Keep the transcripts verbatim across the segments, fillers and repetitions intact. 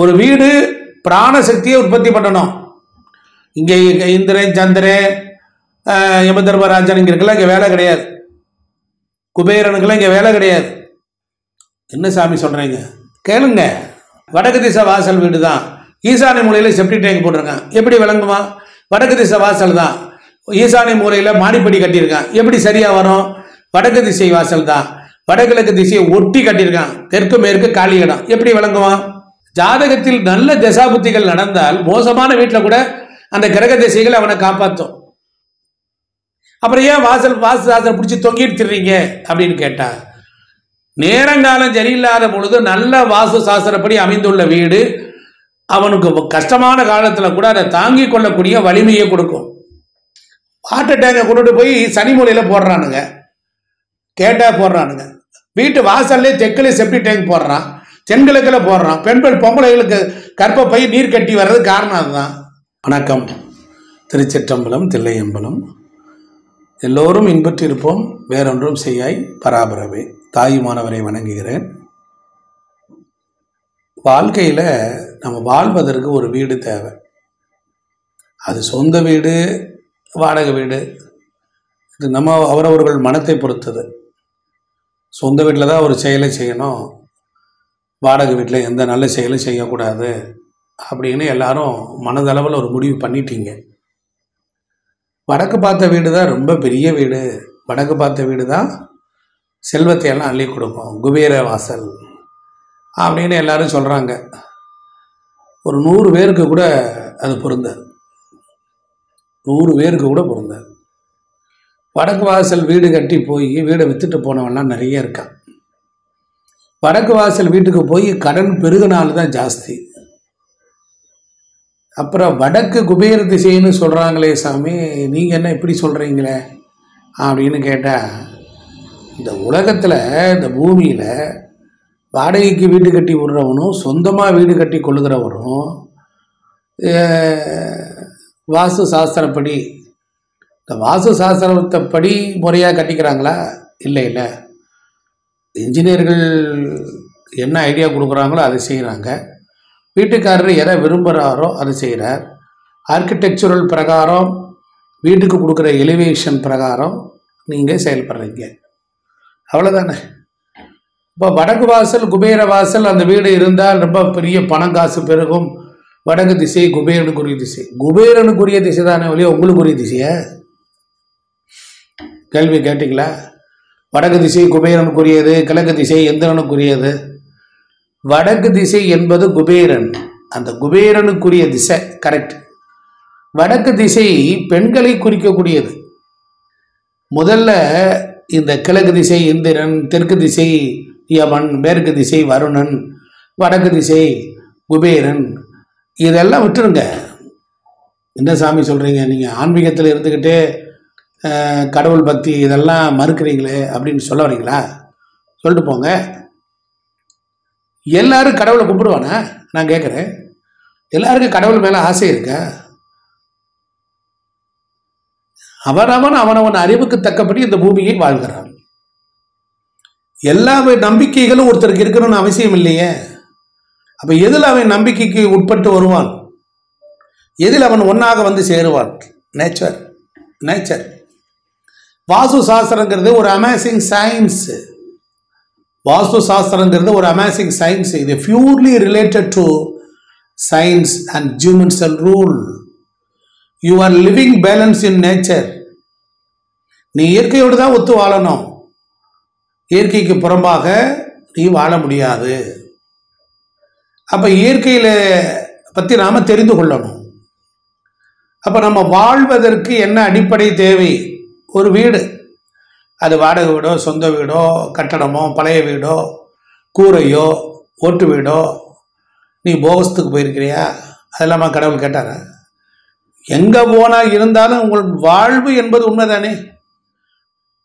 ஒரு வீடு பிராண சக்தியை உற்பத்தி பண்ணணும். இங்கே இந்திரன் சந்திரன் யமதர்மராஜன் இங்கே இருக்கலாம், இங்கே வேலை கிடையாது. குபேரனுக்கெல்லாம் இங்கே வேலை கிடையாது. என்ன சாமி சொல்கிறீங்க கேளுங்க. வடக்கு திசை வாசல் வீடு தான், ஈசானி மூலையில் செப்டி டேங்க் போட்டிருக்கான், எப்படி விளங்குமா? வடக்கு திசை வாசல் தான், ஈசானி மூலையில் மாடிப்படி கட்டியிருக்கான், எப்படி சரியாக வரும்? வடக்கு திசை வாசல் தான், வடகிழக்கு திசையை ஒட்டி கட்டியிருக்கான், தெற்கு மேற்கு காலி இடம், எப்படி விளங்குவான்? ஜாதகத்தில் நல்ல தசாபுத்திகள் நடந்தால் மோசமான வீட்டில் கூட அந்த கிரக திசைகள் அவனை காப்பாற்றும். அப்புறம் ஏன் வாசல் வாசல் வாசல் பிடிச்சி தொங்கிட்டு திடுறீங்க அப்படின்னு கேட்டார். நேரங்காலம் சரியில்லாத பொழுது நல்ல வாஸ்து சாஸ்திரப்படி அமைந்துள்ள வீடு அவனுக்கு கஷ்டமான காலத்தில் கூட அதை தாங்கி கொள்ளக்கூடிய வலிமையை கொடுக்கும். ஹார்ட் அட்டாக்கை கொண்டுட்டு போய் சனி மூலையில் போடுறானுங்க, கேட்டால் போடுறானுங்க. வீட்டு வாசல்லே தெற்குல செப்டி டேங்க் போடுறான், தென்கிழக்கில் போடுறான். பெண்கள் பொம்பளைகளுக்கு கற்ப பை நீர் கட்டி வர்றது காரணம் அதுதான். வணக்கம். திருச்சிற்றம்பலம், தில்லையம்பலம். எல்லோரும் இன்பற்றிருப்போம், வேறொன்றும் செய்யாய் பராபரவே. தாயுமானவரை வணங்குகிறேன். வாழ்க்கையில் நம்ம வாழ்வதற்கு ஒரு வீடு தேவை. அது சொந்த வீடு, வாடகை வீடு, இது நம்ம அவரவர்கள் மனத்தை பொறுத்தது. சொந்த வீட்டில் தான் ஒரு செயலை செய்யணும், வாடகை வீட்டில் எந்த நல்ல செயலும் செய்யக்கூடாது அப்படின்னு எல்லாரும் மனதளவில் ஒரு முடிவு பண்ணிட்டீங்க. வடக்கு பார்த்த வீடு தான் ரொம்ப பெரிய வீடு, வடக்கு பார்த்த வீடு தான் செல்வத்தையெல்லாம் அள்ளி கொடுக்கும், குபேர வாசல் அப்படின்னு எல்லாரும் சொல்கிறாங்க. ஒரு நூறு பேருக்கு கூட அது பொருந்தாது, நூறு பேருக்கு கூட பொருந்தாது. வடக்கு வாசல் வீடு கட்டி போய் வீடை விற்றுட்டு போனவெல்லாம் நிறைய இருக்கான். வடக்கு வாசல் வீட்டுக்கு போய் கடன் பெருகினால தான் ஜாஸ்தி. அப்புறம் வடக்கு குபேர திசைன்னு சொல்கிறாங்களே சாமி, நீங்கள் என்ன இப்படி சொல்கிறீங்களே அப்படின்னு கேட்டால், இந்த உலகத்தில் இந்த பூமியில் வாடகைக்கு வீடு கட்டி விடுறவனும் சொந்தமாக வீடு கட்டி கொள்ளுகிறவரும் வாஸ்து சாஸ்திரப்படி இந்த வாஸ்து சாஸ்திரத்தைப்படி முறையாக கட்டிக்கிறாங்களா? இல்லை இல்லை, இன்ஜினியர்கள் என்ன ஐடியா கொடுக்குறாங்களோ அதை செய்கிறாங்க, வீட்டுக்காரர் எதை விரும்புகிறாரோ அதை செய்கிறார், ஆர்கிடெக்சரல் பிரகாரம் வீட்டுக்கு கொடுக்குற எலிவேஷன் பிரகாரம் நீங்கள் செயல்படுறீங்க, அவ்வளோதானே. இப்போ வடக்கு வாசல் குபேர வாசல் அந்த வீடு இருந்தால் ரொம்ப பெரிய பணம் காசு பெருகும். வடக்கு திசை குபேரனுக்குரிய திசை, குபேரனுக்குரிய திசை தானே வழியா உங்களுக்குரிய திசையை? கேள்வி கேட்டிங்களா? வடக்கு திசை குபேரனுக்குரியது, கிழக்கு திசை எந்திரனுக்குரியது. வடக்கு திசை என்பது குபேரன், அந்த குபேரனுக்குரிய திசை கரெக்ட். வடக்கு திசை பெண்களை குறிக்கக்கூடியது. முதல்ல இந்த கிழக்கு திசை இந்திரன், தெற்கு திசை யமன், மேற்கு திசை வருணன், வடக்கு திசை குபேரன், இதெல்லாம் விட்டுருங்க. என்ன சாமி சொல்கிறீங்க நீங்கள் ஆன்மீகத்தில் இருந்துக்கிட்டே கடவுள் பக்தி இதெல்லாம் மறுக்கிறீங்களே அப்படின்னு சொல்ல வரீங்களா? சொல்லிட்டு போங்க. எல்லாரும் கடவுளை கும்பிடுவானா? நான் கேட்குறேன், எல்லாருக்கும் கடவுள் மேலே ஆசை இருக்கா? அவனவன் அவனவன் அறிவுக்கு தக்கப்படி இந்த பூமியை வாழ்கிறான். எல்லா நம்பிக்கைகளும் ஒருத்தருக்கு இருக்கணும்னு அவசியம் இல்லையே. அப்போ எதில் அவன் நம்பிக்கைக்கு உட்பட்டு வருவான், எதில் அவன் ஒன்றாக வந்து சேருவான்? Nature, nature. வாஸ்து சாஸ்திரங்கிறது ஒரு அமேசிங் சயின்ஸு. வாஸ்து சாஸ்திரங்கிறது ஒரு அமேசிங் சயின்ஸ். இது purely related to science and humans and rule. You are living balance in nature. நீ இயற்கையோடு தான் ஒத்து வாழணும், இயற்கைக்கு புறம்பாக நீ வாழ முடியாது. அப்போ இயற்கையில் பற்றி நாம் தெரிந்து கொள்ளணும். அப்போ நம்ம வாழ்வதற்கு என்ன அடிப்படை தேவை? ஒரு வீடு, அது வாடகை வீடோ சொந்த வீடோ கட்டடமோ பழைய வீடோ கூரையோ ஓட்டு வீடோ. நீ போகஸ்துக்கு போயிருக்கிறியா? அது இல்லாமல் கடவுள் கேட்டார? எங்கே போனால் இருந்தாலும் உங்கள் வாழ்வு என்பது உண்மைதானே.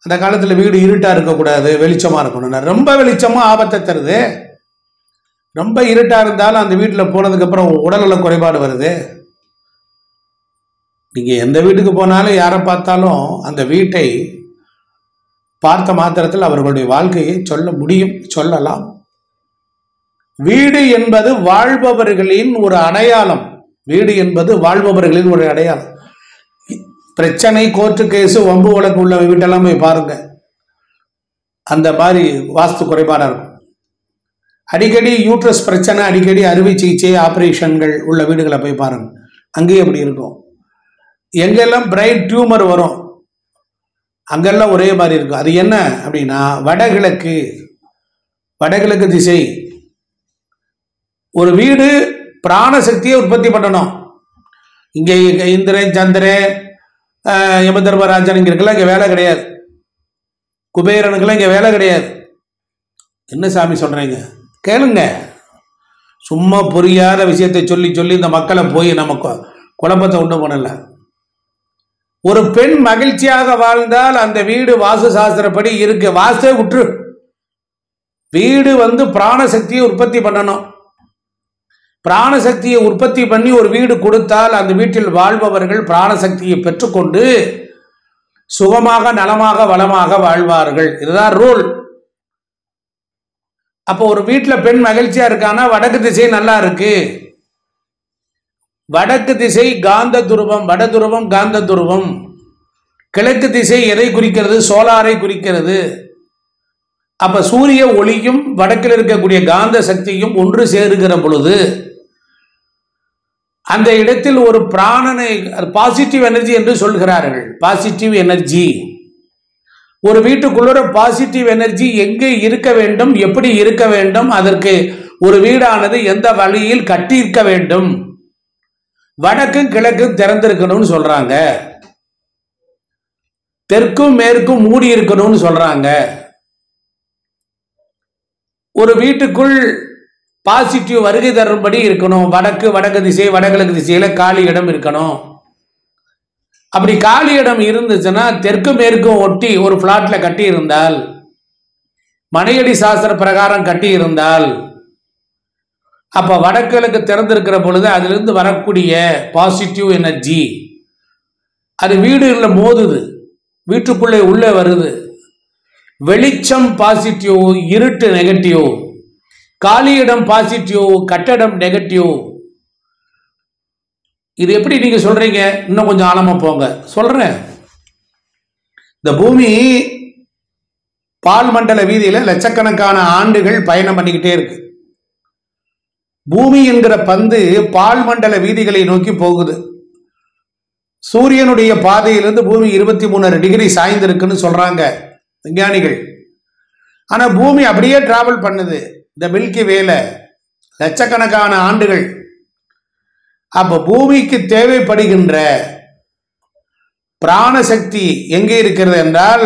அந்த காலத்தில் வீடு இருட்டாக இருக்கக்கூடாது, வெளிச்சமாக இருக்கணும். ரொம்ப வெளிச்சமாக ஆபத்தை தருது, ரொம்ப இருட்டாக இருந்தாலும் அந்த வீட்டில் போனதுக்கப்புறம் உடல்நல குறைபாடு வருது. நீங்கள் எந்த வீட்டுக்கு போனாலும் யாரை பார்த்தாலும் அந்த வீட்டை பார்த்த மாத்திரத்தில் அவர்களுடைய வாழ்க்கையை சொல்ல முடியும், சொல்லலாம். வீடு என்பது வாழ்பவர்களின் ஒரு அடையாளம். வீடு என்பது வாழ்பவர்களின் ஒரு அடையாளம். பிரச்சனை, கோர்ட்டு கேஸு, வம்பு வழக்கு உள்ள வீட்டெல்லாம் போய் பாருங்க, அந்த மாதிரி வாஸ்து குறைபாடாக இருக்கும். அடிக்கடி யூட்ரஸ் பிரச்சனை, அடிக்கடி அறுவை சிகிச்சை, ஆப்ரேஷன்கள் உள்ள வீடுகளை போய் பாருங்க, அங்கேயும் அப்படி இருக்கும். எங்கெல்லாம் பிரைட் டியூமர் வரும் அங்கெல்லாம் ஒரே மாதிரி இருக்கும். அது என்ன அப்படின்னா, வடகிழக்கு வடகிழக்கு திசை. ஒரு வீடு பிராணசக்தியை உற்பத்தி பண்ணணும். இங்கே இந்திரன், சந்திரன், யமதர்மராஜன் இங்கெல்லாம் இங்கே வேலை கிடையாது. குபேரனுக்கெல்லாம் இங்கே வேலை கிடையாது. என்ன சாமி சொல்கிறீங்க கேளுங்க. சும்மா புரியாத விஷயத்தை சொல்லி சொல்லி இந்த மக்களை போய் நம்ம குழப்பத்தை உண்டு பண்ணலை. ஒரு பெண் மகிழ்ச்சியாக வாழ்ந்தால் அந்த வீடு வாஸ்து சாஸ்திரப்படி இருக்கு. வாஸ்தே உற்று. வீடு வந்து பிராணசக்தியை உற்பத்தி பண்ணணும். பிராணசக்தியை உற்பத்தி பண்ணி ஒரு வீடு கொடுத்தால் அந்த வீட்டில் வாழ்பவர்கள் பிராணசக்தியை பெற்றுக்கொண்டு சுகமாக, நலமாக, வளமாக வாழ்வார்கள். இதுதான் ரூல். அப்போ ஒரு வீட்டில் பெண் மகிழ்ச்சியா இருக்கானா வடக்கு திசை நல்லா இருக்கு. வடக்கு திசை காந்த துருவம், வட துருவம் காந்த துருவம். கிழக்கு திசை எதை குறிக்கிறது? சோலாரை குறிக்கிறது. அப்போ சூரிய ஒளியும் வடக்கில் இருக்கக்கூடிய காந்த சக்தியும் ஒன்று சேருகிற பொழுது அந்த இடத்தில் ஒரு பிராணனை, பாசிட்டிவ் எனர்ஜி என்று சொல்கிறார்கள். பாசிட்டிவ் எனர்ஜி, ஒரு வீட்டுக்குள்ள பாசிட்டிவ் எனர்ஜி எங்கே இருக்க வேண்டும், எப்படி இருக்க வேண்டும், அதற்கு ஒரு வீடானது எந்த வழியில் கட்டியிருக்க வேண்டும், வடக்கும் கிழக்கும் திறந்திருக்கணும்னு சொல்றாங்க, தெற்கும் மேற்கும் மூடி இருக்கணும்னு சொல்றாங்க. ஒரு வீட்டுக்குள் பாசிட்டிவ் வருகை தரும்படி இருக்கணும். வடக்கு வடக்கு திசை, வடகிழக்கு திசையில காலி இடம் இருக்கணும். அப்படி காலி இடம் இருந்துச்சுன்னா தெற்கு மேற்கும் ஒட்டி ஒரு பிளாட்ல கட்டி இருந்தால், மனையடி சாஸ்திர பிரகாரம் கட்டி இருந்தால், அப்போ வடகிழக்கு திறந்திருக்கிற பொழுது அதிலிருந்து வரக்கூடிய பாசிட்டிவ் எனர்ஜி அது வீடுகளில் மோதுது, வீட்டுக்குள்ளே உள்ளே வருது. வெளிச்சம் பாசிட்டிவ், இருட்டு நெகட்டிவ். காலியிடம் பாசிட்டிவ், கட்டடம் நெகட்டிவ். இது எப்படி நீங்கள் சொல்கிறீங்க? இன்னும் கொஞ்சம் ஆழமாக போங்க. சொல்கிறேன். இந்த பூமி பால் மண்டல வீதியில் லட்சக்கணக்கான ஆண்டுகள் பயணம் பண்ணிக்கிட்டே இருக்கு. பூமி என்கிற பந்து பால் மண்டல வீதிகளை நோக்கி போகுது. சூரியனுடைய பாதையிலிருந்து பூமி இருபத்தி மூணு டிகிரி சாய்ந்திருக்குன்னு சொல்றாங்க விஞ்ஞானிகள். ஆனா பூமி அப்படியே டிராவல் பண்ணுது இந்த மில்கி வேல லட்சக்கணக்கான ஆண்டுகள். அப்ப பூமிக்கு தேவைப்படுகின்ற பிராணசக்தி எங்கே இருக்கிறது என்றால்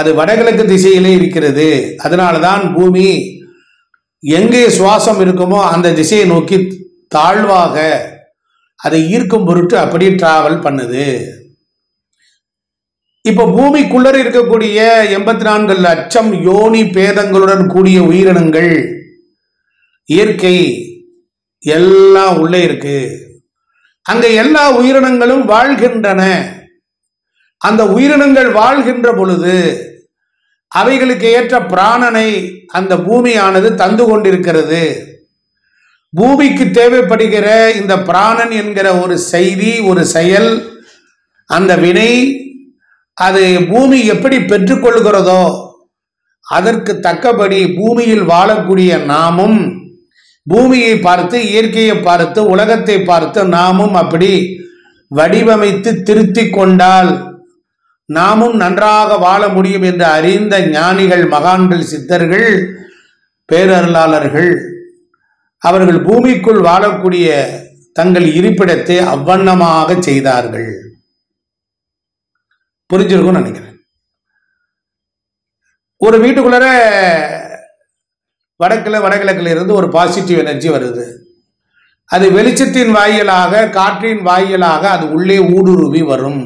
அது வடகிழக்கு திசையிலே இருக்கிறது. அதனால்தான் பூமி எங்கே சுவாசம் இருக்குமோ அந்த திசையை நோக்கி தாழ்வாக அதை ஈர்க்கும் பொருட்டு அப்படி டிராவல் பண்ணுது. இப்போ பூமிக்குள்ளே இருக்கக்கூடிய எண்பத்தி நான்கு லட்சம் யோனி பேதங்களுடன் கூடிய உயிரினங்கள், இயற்கை எல்லாம் உள்ளே இருக்கு. அங்கே எல்லா உயிரினங்களும் வாழ்கின்றன. அந்த உயிரினங்கள் வாழ்கின்ற பொழுது அவைகளுக்கு ஏற்ற பிராணனை அந்த பூமியானது தந்து கொண்டிருக்கிறது. பூமிக்கு தேவைப்படுகிற இந்த பிராணன் என்கிற ஒரு செய்தி, ஒரு செயல், அந்த வினை, அது பூமி எப்படி பெற்றுக்கொள்கிறதோ அதற்கு தக்கபடி பூமியில் வாழக்கூடிய நாமும் பூமியை பார்த்து, இயற்கையை பார்த்து, உலகத்தை பார்த்து நாமும் அப்படி வடிவமைத்து திருத்தி கொண்டால் நாமும் நன்றாக வாழ முடியும் என்று அறிந்த ஞானிகள், மகான்கள், சித்தர்கள், பேரருளாளர்கள் அவர்கள் பூமிக்குள் வாழக்கூடிய தங்கள் இருப்பிடத்தை அவ்வண்ணமாக செய்தார்கள். புரிஞ்சிருக்கும்னு நினைக்கிறேன். ஒரு வீட்டுக்குள்ளே வடக்கில் வடகிழக்கில் இருந்து ஒரு பாசிட்டிவ் எனர்ஜி வருது. அது வெளிச்சத்தின் வாயிலாக, காற்றின் வாயிலாக அது உள்ளே ஊடுருவி வரும்.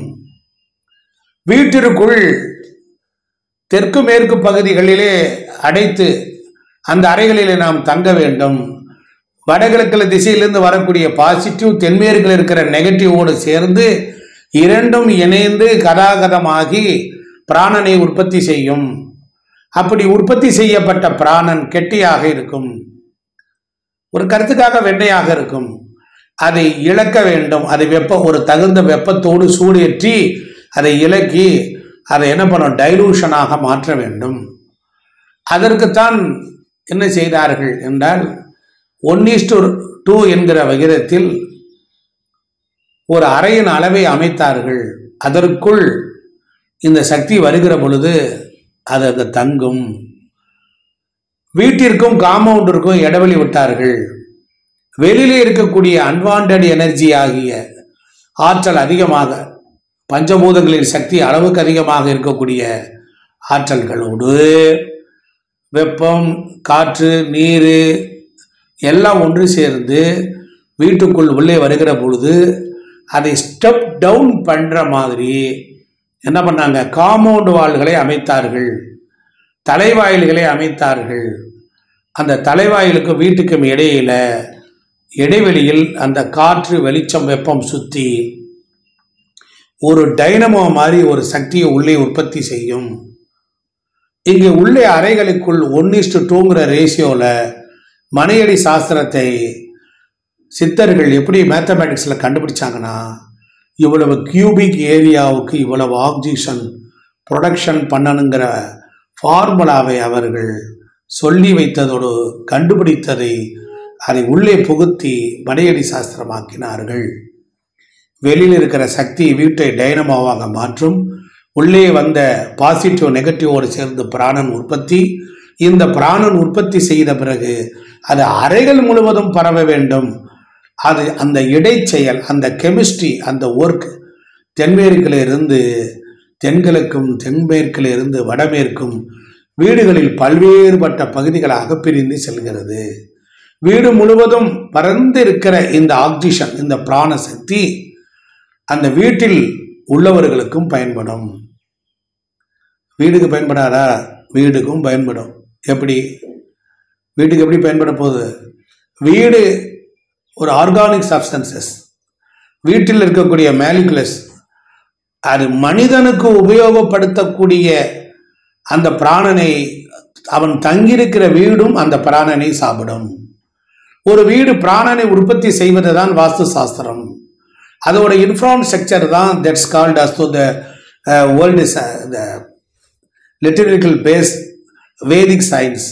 வீட்டிற்குள் தெற்கு மேற்கு பகுதிகளிலே அடைத்து அந்த அறைகளிலே நாம் தங்க வேண்டும். வடகிழக்கு திசையிலிருந்து வரக்கூடிய பாசிட்டிவ் தென்மேற்கில் இருக்கிற நெகட்டிவோடு சேர்ந்து இரண்டும் இணைந்து கதாகதமாகி பிராணனை உற்பத்தி செய்யும். அப்படி உற்பத்தி செய்யப்பட்ட பிராணன் கெட்டியாக இருக்கும். ஒரு கருத்துக்காக வெண்ணையாக இருக்கும், அதை இழக்க வேண்டும். அதை வெப்ப ஒரு தகுந்த வெப்பத்தோடு சூடேற்றி அதை இலக்கி அதை என்ன பண்ணும், டைலூஷனாக மாற்ற வேண்டும். அதற்குத்தான் என்ன செய்தார்கள் என்றால், ஒன் ஈஸ்டு டூ என்கிற விகிதத்தில் ஒரு அறையின் அளவை அமைத்தார்கள். அதற்குள் இந்த சக்தி வருகிற பொழுது அது அந்த தங்கும். வீட்டிற்கும் காம்பவுண்டிற்கும் இடைவெளி விட்டார்கள். வெளியிலே இருக்கக்கூடிய அன்வான்ட் எனர்ஜி ஆகிய ஆற்றல் அதிகமாக, பஞ்சபூதங்களின் சக்தி அளவுக்கு அதிகமாக இருக்கக்கூடிய ஆற்றல்களோடு வெப்பம், காற்று, நீர் எல்லாம் ஒன்று சேர்ந்து வீட்டுக்குள் உள்ளே வருகிற பொழுது அதை ஸ்டெப் டவுன் பண்ணுற மாதிரி என்ன பண்ணாங்க, காம்பவுண்ட் வால்களை அமைத்தார்கள், தலைவாயில்களை அமைத்தார்கள். அந்த தலைவாயிலுக்கும் வீட்டுக்கும் இடையில இடைவெளியில் அந்த காற்று, வெளிச்சம், வெப்பம் சுற்றி ஒரு டைனமோ மாதிரி ஒரு சக்தியை உள்ளே உற்பத்தி செய்யும். இங்கே உள்ளே அறைகளுக்குள் ஒன் இஸ்டு டூங்கிற ரேஷியோவில் மனையடி சாஸ்திரத்தை சித்தர்கள் எப்படி மேத்தமேட்டிக்ஸில் கண்டுபிடிச்சாங்கன்னா, இவ்வளவு கியூபிக் ஏரியாவுக்கு இவ்வளவு ஆக்சிஜன் ப்ரொடக்ஷன் பண்ணணுங்கிற ஃபார்முலாவை அவர்கள் சொல்லி வைத்ததோடு கண்டுபிடித்ததை அதை உள்ளே புகுத்தி மனையடி சாஸ்திரமாக்கினார்கள். வெளியில் இருக்கிற சக்தி வீட்டை டைனமாவாக மாற்றும். உள்ளே வந்த பாசிட்டிவ் நெகட்டிவோடு சேர்ந்து பிராணன் உற்பத்தி. இந்த பிராணன் உற்பத்தி செய்த பிறகு அது அறைகள் முழுவதும் பரவ வேண்டும். அது அந்த இடைச்செயல், அந்த கெமிஸ்ட்ரி, அந்த ஒர்க் தென்மேற்கிலிருந்து தென்கிழக்கும், தென்மேற்கிலிருந்து வடமேற்கும் வீடுகளில் பல்வேறுபட்ட பகுதிகளாக பிரிந்து செல்கிறது. வீடு முழுவதும் பறந்து இருக்கிற இந்த ஆக்சிஜன், இந்த பிராண சக்தி அந்த வீட்டில் உள்ளவர்களுக்கும் பயன்படும். வீடுக்கு பயன்படாதா? வீடுக்கும் பயன்படும். எப்படி வீட்டுக்கு எப்படி பயன்பட போகுது? வீடு ஒரு ஆர்கானிக் சப்ஸ்டன்சஸ், வீட்டில் இருக்கக்கூடிய மாலிகுலஸ், அது மனிதனுக்கு உபயோகப்படுத்தக்கூடிய அந்த பிராணனை, அவன் தங்கியிருக்கிற வீடும் அந்த பிராணனை சாப்பிடும். ஒரு வீடு பிராணனை உற்பத்தி செய்வது தான் வாஸ்து சாஸ்திரம். அதோட இன்ஃப்ராஸ்ட்ரக்சர் தான் that's called as the world is the லிட்டரிக்கல் base Vedic science.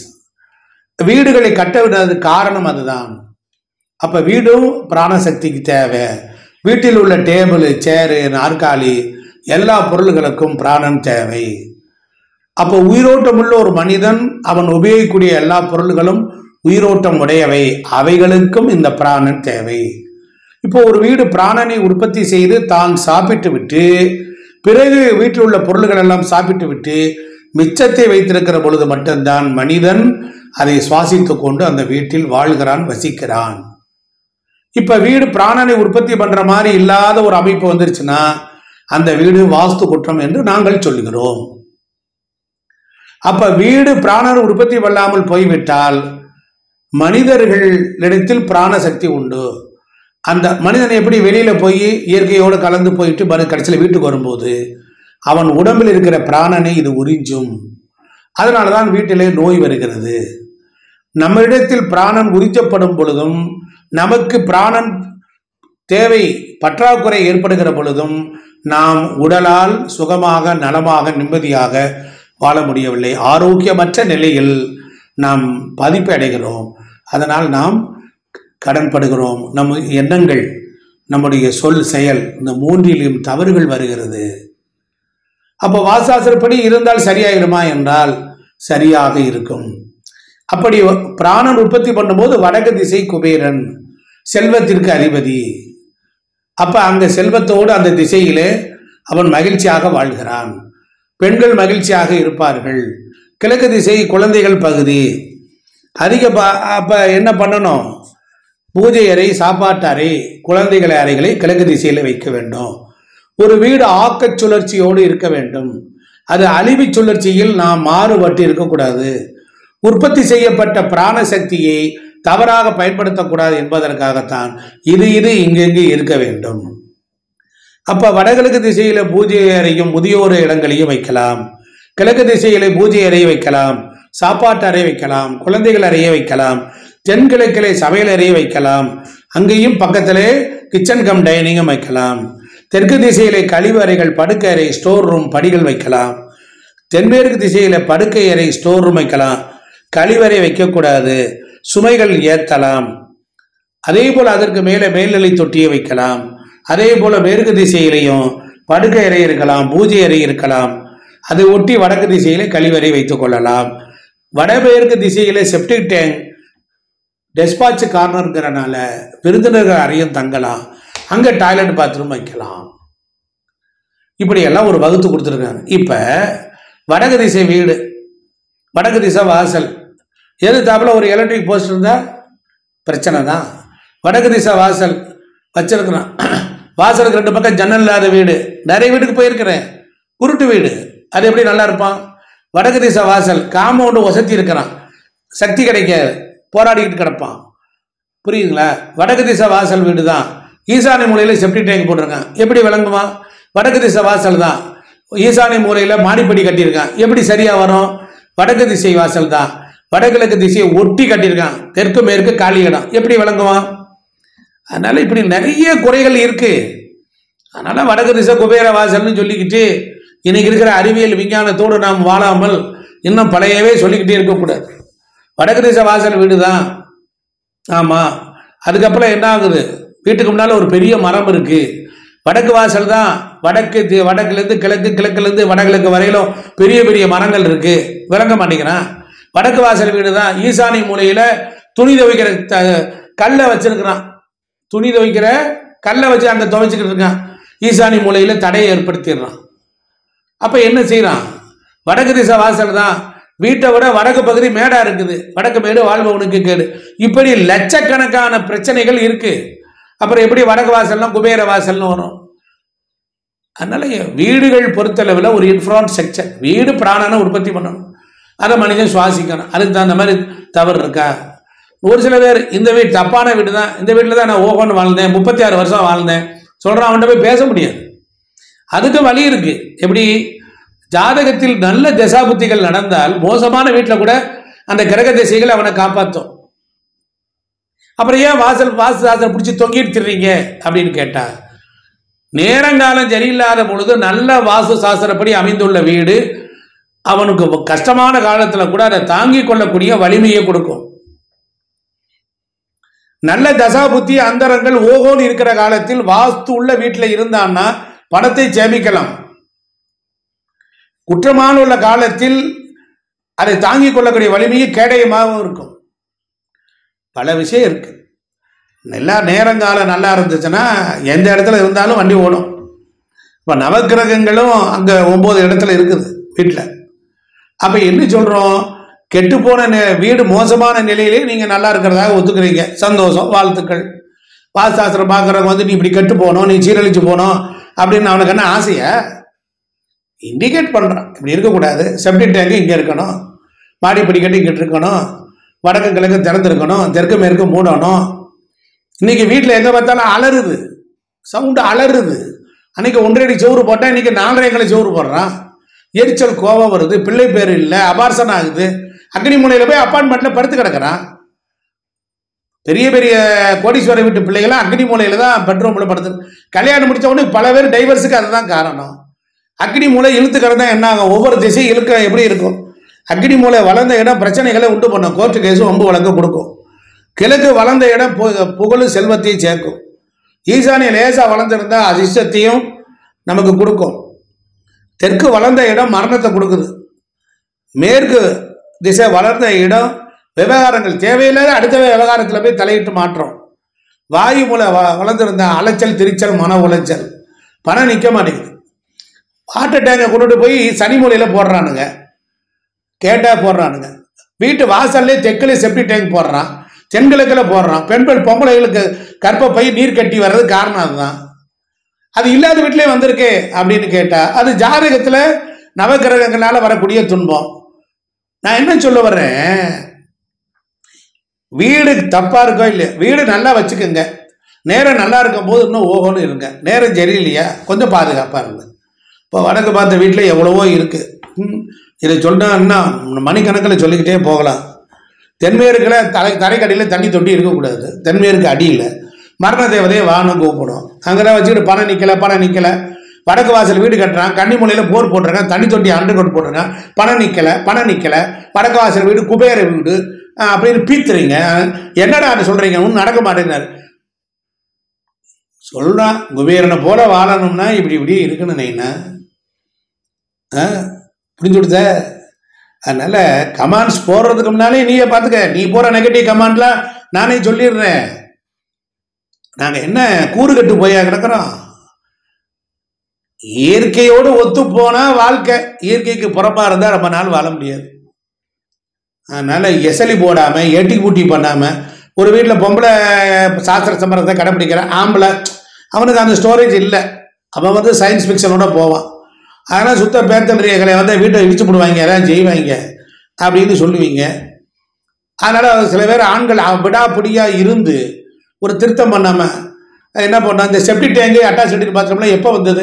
வீடுகளை கட்ட விடாத காரணம் அதுதான். அப்போ வீடும் பிராணசக்திக்கு தேவை. வீட்டில் உள்ள டேபிள், சேரு, நாற்காலி எல்லா பொருள்களுக்கும் பிராணம் தேவை. அப்போ உயிரோட்டம் உள்ள ஒரு மனிதன் அவன் உபயோகிக்கக்கூடிய எல்லா பொருள்களும் உயிரோட்டம் உடையவை, அவைகளுக்கும் இந்த பிராணன் தேவை. இப்போ ஒரு வீடு பிராணனை உற்பத்தி செய்து தான் சாப்பிட்டு விட்டு பிறகு வீட்டில் உள்ள பொருள்கள் எல்லாம் சாப்பிட்டு விட்டு மிச்சத்தை வைத்திருக்கிற பொழுது மட்டும்தான் மனிதன் அதை சுவாசித்து கொண்டு அந்த வீட்டில் வாழ்கிறான், வசிக்கிறான். இப்போ வீடு பிராணனை உற்பத்தி பண்ணுற மாதிரி இல்லாத ஒரு அமைப்பு வந்துருச்சுன்னா அந்த வீடு வாஸ்து குற்றம் என்று நாங்கள் சொல்கிறோம். அப்போ வீடு பிராணனை உற்பத்தி பண்ணாமல் போய்விட்டால் மனிதர்களிடத்தில் பிராணசக்தி உண்டு. அந்த மனிதன் எப்படி வெளியில் போய் இயற்கையோடு கலந்து போயிட்டு மறு கடைசியில் வீட்டுக்கு வரும்போது அவன் உடம்பில் இருக்கிற பிராணனை இது உறிஞ்சும். அதனால தான் வீட்டிலே நோய் வருகிறது. நம்மிடத்தில் பிராணன் உறிஞ்சப்படும் பொழுதும் நமக்கு பிராணன் தேவை பற்றாக்குறை ஏற்படுகிற பொழுதும் நாம் உடலால் சுகமாக, நலமாக, நிம்மதியாக வாழ முடியவில்லை. ஆரோக்கியமற்ற நிலையில் நாம் பாதிப்பு அடைகிறோம். அதனால் நாம் கடன்படுகிறோம். நம்ம எண்ணங்கள், நம்முடைய சொல், செயல் இந்த மூன்றிலும் தவறுகள் வருகிறது. அப்போ வாசாசிரப்படி இருந்தால் சரியாகிடுமா என்றால் சரியாக இருக்கும். அப்படி பிராணன் உற்பத்தி பண்ணும்போது வடக்கு திசை குபேரன் செல்வத்திற்கு அதிபதி. அப்போ அங்கே செல்வத்தோடு அந்த திசையிலே அவன் மகிழ்ச்சியாக வாழ்கிறான். பெண்கள் மகிழ்ச்சியாக இருப்பார்கள். கிழக்கு திசை குழந்தைகள் பகுதி அதிக. அப்போ என்ன பண்ணணும்? பூஜை அறை, சாப்பாட்டு அறை, குழந்தைகள் அறைகளை கிழக்கு திசையில் வைக்க வேண்டும். ஒரு வீடு ஆக்கச் சுழற்சியோடு இருக்க வேண்டும். அது அழிவு சுழற்சியில் நாம் மாறுபட்டு இருக்கக்கூடாது. உற்பத்தி செய்யப்பட்ட பிராண சக்தியை தவறாக பயன்படுத்தக்கூடாது என்பதற்காகத்தான் இது இது இங்கெங்கு இருக்க வேண்டும். அப்போ வடகிழக்கு திசையில் பூஜை அறையும் முதியோர் இடங்களையும் வைக்கலாம். கிழக்கு திசையில் பூஜை அறையை வைக்கலாம், சாப்பாட்டு அறை வைக்கலாம், குழந்தைகள் அறையை வைக்கலாம். தென்கிழக்கிலே சமையலறையை வைக்கலாம், அங்கேயும் பக்கத்திலே கிச்சன் கம் டைனிங்கும் வைக்கலாம். தெற்கு திசையிலே கழிவறைகள், படுக்கை அறை, ஸ்டோர் ரூம், படிகள் வைக்கலாம். தென்மேற்கு திசையில படுக்கை அறை, ஸ்டோர் ரூம் வைக்கலாம். கழிவறை வைக்கக்கூடாது, சுமைகள் ஏற்றலாம். அதே போல் அதற்கு மேலே மேல்நிலை தொட்டியை வைக்கலாம். அதே போல் மேற்கு திசையிலையும் படுக்கை அறை இருக்கலாம், பூஜை அறை இருக்கலாம். அதை ஒட்டி வடக்கு திசையிலே கழிவறை வைத்துக் கொள்ளலாம். வடமேற்கு திசையிலே செப்டிக் டேங்க், டெஸ்பாச்சு கார்னருங்கிறனால விருந்தினர்கள் அறையும் தங்கலாம், அங்கே டாய்லெட் பாத்ரூம் வைக்கலாம். இப்படியெல்லாம் ஒரு வகுத்து கொடுத்துருக்காங்க. இப்போ வடக்கு திசை வீடு, வடக்கு திசை வாசல், எது தாப்பில் ஒரு எலக்ட்ரிக் போஸ்ட் இருந்தால் பிரச்சனை தான். வடக்கு திசை வாசல் வச்சிருக்கிறோம், வாசலுக்கு ரெண்டு பக்கம் ஜன்னல் இல்லாத வீடு நிறைய வீட்டுக்கு போயிருக்கிறேன். குருட்டு வீடு, அது எப்படி நல்லா இருப்பான்? வடக்கு திசை வாசல் காம்பவுண்டு வசதி இருக்கிறான், சக்தி கிடைக்காது, போராடிக்கிட்டு கிடப்பான். புரியுதுங்களா? வடக்கு திசை வாசல் வீடு தான். ஈசானி மூலையில் செப்டிக் டேங்க் போட்டிருக்கான், எப்படி விளங்குமா? வடக்கு திசை வாசல் தான். ஈசானி மூலையில் மாடிப்படி கட்டியிருக்கான், எப்படி சரியாக வரும்? வடக்கு திசை வாசல் தான். வடகிழக்கு திசையை ஒட்டி கட்டியிருக்கான், தெற்கு மேற்கு காலி இடம், எப்படி விளங்குவான்? அதனால இப்படி நிறைய குறைகள் இருக்கு. அதனால வடக்கு திசை குபேர வாசல்னு சொல்லிக்கிட்டு இன்னைக்கு இருக்கிற அறிவியல் விஞ்ஞானத்தோடு நாம் வாழாமல் இன்னும் பழையவே சொல்லிக்கிட்டே இருக்கக்கூடாது. வடக்கு திசை வாசல் வீடு தான். ஆமாம், அதுக்கப்புறம் என்ன ஆகுது? வீட்டுக்கு முன்னால் ஒரு பெரிய மரம் இருக்கு, வடக்கு வாசல் தான். வடக்கு வடக்குலேருந்து கிழக்கு, கிழக்குலேருந்து வடகிழக்கு வரையிலும் பெரிய பெரிய மரங்கள் இருக்கு. விளங்க மாட்டேங்கிறான். வடக்கு வாசல் வீடு தான். ஈசானி மூலையில் துணி துவைக்கிற கல்லை வச்சிருக்கிறான், துணி துவைக்கிற கல்லை வச்சு அங்கே துவைச்சிக்கிட்டு இருக்கான். ஈசானி மூலையில் தடையை ஏற்படுத்திடுறான். அப்போ என்ன செய்யறான்? வடக்கு திசை வாசல் தான். வீட்டை விட வடக்கு பகுதி மேடா இருக்குது, வடக்கு மேடு வாழ்பவனுக்கு கேடு. இப்படி லட்சக்கணக்கான பிரச்சனைகள் இருக்கு. அப்புறம் எப்படி வடக்கு வாசல்லாம் குபேர வாசல்னு வரும்? அதனால வீடுகள் பொறுத்தளவில் ஒரு இன்ஃப்ராஸ்ட்ரக்சர், வீடு பிராணனை உற்பத்தி பண்ணணும், அதை மனிதன் சுவாசிக்கணும். அதுக்கு தகுந்த மாதிரி தவறு இருக்கா? ஒரு சில பேர் இந்த வீடு தப்பான வீடு தான், இந்த வீட்டில் தான் நான் ஓகோன்னு வாழ்ந்தேன், முப்பத்தி ஆறு வருஷம் வாழ்ந்தேன் சொல்கிறான். அவன்கிட்ட போய் பேச முடியாது. அதுக்கு வழி இருக்குது. எப்படி? ஜாதகத்தில் நல்ல தசாபுத்திகள் நடந்தால் மோசமான வீட்டில் கூட அந்த கிரக திசைகளை அவனை காப்பாற்றும். அப்புறம் ஏன் வாசல் வாசல் வாசல் பிடிச்சி தொங்கிட்டு திடுறீங்க அப்படின்னு கேட்டார். நேரங்காலம் சரியில்லாத பொழுது நல்ல வாஸ்து சாஸ்திரப்படி அமைந்துள்ள வீடு அவனுக்கு கஷ்டமான காலத்தில் கூட அதை தாங்கிக் கொள்ளக்கூடிய வலிமையை கொடுக்கும். நல்ல தசாபுத்தி அந்தரங்கள் ஓகோன்னு இருக்கிற காலத்தில் வாஸ்து உள்ள வீட்டில் இருந்தான்னா பணத்தை சேமிக்கலாம். குற்றமான உள்ள காலத்தில் அதை தாங்கிக் கொள்ளக்கூடிய வலிமையை கேடயமாகவும் இருக்கும். பல விஷயம் இருக்கு. நல்லா நேரங்காலம் நல்லா இருந்துச்சுன்னா எந்த இடத்துல இருந்தாலும் வண்டி ஓடும். இப்போ நவக்கிரகங்களும் அங்கே ஒன்பது இடத்துல இருக்குது வீட்டில். அப்போ என்ன சொல்கிறோம்? கெட்டு போன வீடு மோசமான நிலையிலே நீங்கள் நல்லா இருக்கிறதாக ஒத்துக்கிறீங்க, சந்தோஷம், வாழ்த்துக்கள். வாஸ்துசாஸ்திரம் பார்க்குறவங்க வந்து நீ இப்படி கெட்டு போனோம், நீ சீரழிச்சு போனோம் அப்படின்னு அவனுக்கு என்ன ஆசையை இண்டிகேட் பண்ணுறான். இப்படி இருக்கக்கூடாது, செப்டிக் டேங்கு இங்கே இருக்கணும், மாடிப்படி கட்டி இங்கிட்டு இருக்கணும், வடக்கு கிழக்கு திறந்துருக்கணும், தெற்கு மேற்கு மூடணும். இன்றைக்கி வீட்டில் எங்கே பார்த்தாலும் அலறுது, சவுண்டு அலறுது. அன்றைக்கி ஒன்றரை சோறு போட்டால் இன்றைக்கி நாலரைகளை சோறு போடுறான். எரிச்சல், கோபம் வருது, பிள்ளை பேர் இல்லை, அபார்சன் ஆகுது, அக்னி மூலையில் போய் அப்பார்ட்மெண்ட்டில் படுத்து கிடக்கிறான். பெரிய பெரிய கோடீஸ்வரர் வீட்டு பிள்ளைகளாம் அக்னி மூலையில் தான் பெட்ரூமில் படுத்து. கல்யாணம் முடித்த உடனே பல பேர் டைவர்ஸுக்கு அதுதான் காரணம். அக்னி மூலை இழுத்துக்கிறது தான் என்ன ஆகும்? ஒவ்வொரு திசையும் இழுக்க எப்படி இருக்கும்? அக்னி மூலை வளர்ந்த இடம் பிரச்சனைகளை உண்டு பண்ணும், கோர்ட்டு கேஸும் வம்பு வழங்க கொடுக்கும். கிழக்கு வளர்ந்த இடம் புகழும் செல்வத்தையும் சேர்க்கும். ஈசானிய லேசாக வளர்ந்துருந்தால் அதிர்ஷ்டத்தையும் நமக்கு கொடுக்கும். தெற்கு வளர்ந்த இடம் மரணத்தை கொடுக்குது. மேற்கு திசை வளர்ந்த இடம் விவகாரங்கள், தேவையில்லாத அடுத்த விவகாரத்தில் போய் தலையிட்டு மாற்றோம். வாயு மூலை வ வளர்ந்துருந்தா அலைச்சல், திரிச்சல், மன உளைச்சல், பணம் நிற்க மாட்டேங்குது. ஹார்ட் அட்டாக்கை கொண்டுட்டு போய் சனி மூலையில் போடுறானுங்க, கேட்டால் போடுறானுங்க. வீட்டு வாசல்லே தெற்குல செப்டிக் டேங்க் போடுறான், தென்கிழக்கில் போடுறான். பெண்கள் பொம்பளைகளுக்கு கற்ப பை நீர் கட்டி வர்றது காரணம் அதுதான். அது இல்லாத வீட்டிலே வந்திருக்கு அப்படின்னு கேட்டால் அது ஜாதகத்தில் நவக்கிரகங்களால் வரக்கூடிய துன்பம். நான் என்ன சொல்ல வர்றேன்? வீடு தப்பாக இருக்கோ இல்லையா, வீடு நல்லா வச்சுக்கோங்க. நேரம் நல்லா இருக்கும் போது இன்னும் ஓகோன்னு இருங்க. நேரம் சரி இல்லையா, கொஞ்சம் பாதுகாப்பாக இருங்க. இப்போ வடக்கு பார்த்த வீட்டில் எவ்வளவோ இருக்குது. இதை சொன்னால் இன்னும் மணிக்கணக்கில் சொல்லிக்கிட்டே போகலாம். தென்மேற்குல தலை தரைக்கடியில் தண்ணி தொட்டி இருக்கக்கூடாது. தென்மேற்கு அடியில் மரண தேவதையை வாகனம் கூப்பிடும். அங்கெல்லாம் வச்சுக்கிட்டு பணம் நிற்கலை பணம் நிற்கலை வடக்கு வாசல் வீடு கட்டுறான், கன்னிமொழியில் போர் போட்டிருக்கான், தண்ணி தொட்டி அண்டர்கோட் போட்டிருக்கான், பணம் நிற்கலை பணம் நிற்கலை வடக்கு வாசல் வீடு குபேர வீடு அப்படின்னு பீத்துறீங்க. என்னடா அது சொல்கிறீங்க, ஒன்றும் நடக்க மாட்டேங்கிறார் சொல்கிறான். குபேரனை போல வாழணும்னா இப்படி இப்படி இருக்குன்னு நைனா ஆ புரிஞ்சுடுத்த. அதனால் கமாண்ட்ஸ் போடுறதுக்கு முன்னாலே நீயே பார்த்துக்க. நீ போகிற நெகட்டிவ் கமாண்ட்லாம் நானே சொல்லிடுறேன். நாங்கள் என்ன கூறு கட்டு போயா கிடக்கிறோம்? இயற்கையோடு ஒத்து போனால் வாழ்க்கை, இயற்கைக்கு புறமாக இருந்தால் ரொம்ப நாள் வாழ முடியாது. அதனால் எசலி போடாமல் ஏட்டி பூட்டி பண்ணாமல், ஒரு வீட்டில் பொம்பளை சாஸ்திர சம்பரத்தை கடைப்பிடிக்கிறேன், ஆம்பளை அவனுக்கு அந்த ஸ்டோரேஜ் இல்லை, அவன் வந்து சயின்ஸ் ஃபிக்ஷனோட போவான். அதனால் சுத்த பேத்தன்றியர்களை வந்து வீட்டை இடிச்சு போடுவாங்க, எல்லாம் செய்வாங்க அப்படின்னு சொல்லுவீங்க. அதனால் சில பேர் ஆண்கள் விடாப்பிடியாக இருந்து ஒரு திருத்தம் பண்ணாமல் என்ன பண்ணால், இந்த செப்டி டேங்கு அட்டாச் செப்டிக் பாத்ரூம்லாம் எப்போ வந்தது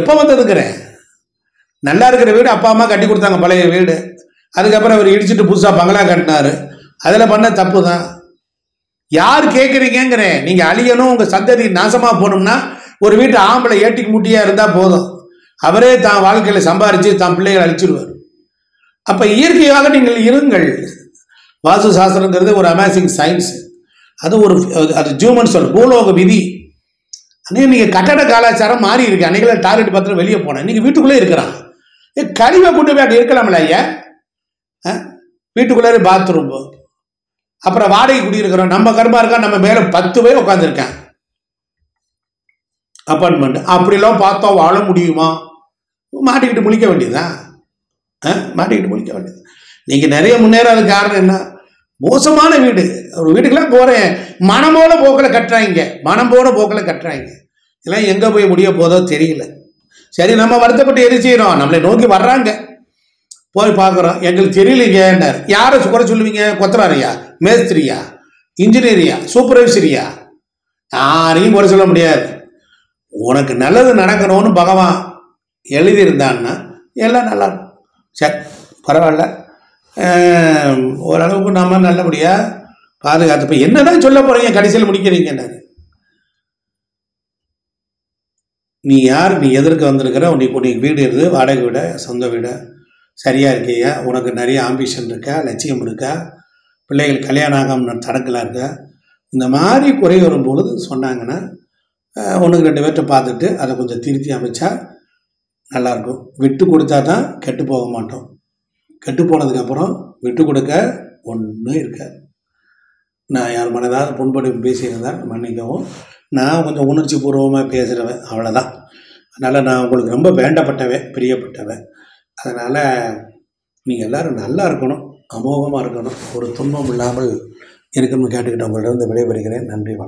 எப்போ வந்ததுங்கிறேன். நல்லா இருக்கிற வீடு அப்பா அம்மா கட்டி கொடுத்தாங்க, பழைய வீடு. அதுக்கப்புறம் அவர் இடிச்சுட்டு புதுசாக பங்களா கட்டினார். அதில் பண்ண தப்பு தான். யார் கேட்குறீங்கிறேன். நீங்கள் அழியணும், உங்கள் சந்ததி நாசமாக போகணும்னா ஒரு வீட்டு ஆம்பளை ஏட்டிக்கு முட்டியாக இருந்தால் போதும், அவரே தான் வாழ்க்கையில் சம்பாரித்து தான் பிள்ளைகள் அழிச்சிடுவார். அப்போ இயற்கையாக நீங்கள் இருங்கள். வாஸ்து சாஸ்திரங்கிறது ஒரு அமேசிங் சயின்ஸ். அது ஒரு அது ஜூமன் சொல், பூலோக விதி. அன்றைக்கி நீங்கள் கட்டட கலாச்சாரம் மாறி இருக்கு. அன்றைக்கெல்லாம் டாய்லெட் பாத்திரம் வெளியே போனேன், இன்றைக்கி வீட்டுக்குள்ளே இருக்கிறான். கழிவை கொண்டு போய் அப்படி இருக்கலாம்ல ஐயா? வீட்டுக்குள்ளே பாத்ரூம், அப்புறம் வாடகை குடியிருக்கிறோம். நம்ம கர்மா இருக்கா, நம்ம மேலே பத்து பேர் உட்காந்துருக்கேன் அப்பார்ட்மெண்ட். அப்படிலாம் பார்த்தா வாழ முடியுமா? மாட்டிக்கிட்டு முழிக்க வேண்டியதுதான். ஆ மாட்டிக்கிட்டு முழிக்க வேண்டியது. நீங்கள் நிறைய முன்னேறாத காரணம் என்ன? மோசமான வீடு. ஒரு வீட்டுக்கெல்லாம் போகிறேன், மனமோட போக்கில் கட்டுறாங்க, மனம்போட போக்கில் கட்டுறாங்க. இதெல்லாம் எங்கே போய் முடிய போதோ தெரியல. சரி, நம்ம வருத்தப்பட்டு எது செய்கிறோம்? நம்மளை நோக்கி வர்றாங்க, போய் பார்க்குறோம், எங்களுக்கு தெரியலைங்கன்னார். யாரை குறை சொல்லுவீங்க? கொத்தனாரியா, மேஸ்திரியா, இன்ஜினியரியா, சூப்பர்வைசரியா? யாரையும் குறை சொல்ல முடியாது. உனக்கு நல்லது நடக்கணும்னு பகவான் எழுதியிருந்தான்னா எல்லாம் நல்லா இருக்கும். சரி, பரவாயில்ல, ஓரளவுக்கு நாம் நல்லபடியாக பாதுகாத்து. இப்போ என்ன தான் சொல்ல போகிறீங்க கடைசியில் முடிக்கிறீங்கன்னு? நீ யார்? நீ எதற்கு வந்திருக்கிற? உன்னை இப்போ நீ வீடு இருக்குது, வாடகை வீட சொந்த வீட சரியாக இருக்கியா? உனக்கு நிறைய ஆம்பிஷன் இருக்கா? லட்சியம் இருக்கா? பிள்ளைகள் கல்யாணம் ஆகாமல் தடக்கலாம் இருக்கா? இந்த மாதிரி குறை வரும்பொழுது சொன்னாங்கன்னா ஒன்றுக்கு ரெண்டு பேர்கிட்ட பார்த்துட்டு அதை கொஞ்சம் திருத்தி அமைச்சா நல்லாயிருக்கும். விட்டு கொடுத்தா தான் கெட்டு போக மாட்டோம். கெட்டு போனதுக்கப்புறம் விட்டு கொடுக்க ஒன்றும் இருக்காது. நான் யார் மனதாவது புண்படி பேசியிருந்தால் மன்னிக்கவும். நான் கொஞ்சம் உணர்ச்சி பூர்வமாக பேசுகிறவன், அவ்வளோதான். அதனால் நான் உங்களுக்கு ரொம்ப வேண்டப்பட்டவன், பிரியப்பட்டவன். அதனால் நீங்கள் எல்லோரும் நல்லா இருக்கணும், அமோகமாக இருக்கணும், ஒரு துன்பம் இல்லாமல் இருக்கணும்னு கேட்டுக்கிட்டவங்கள்ட்ட விடைபெறுகிறேன். நன்றி, வணக்கம்.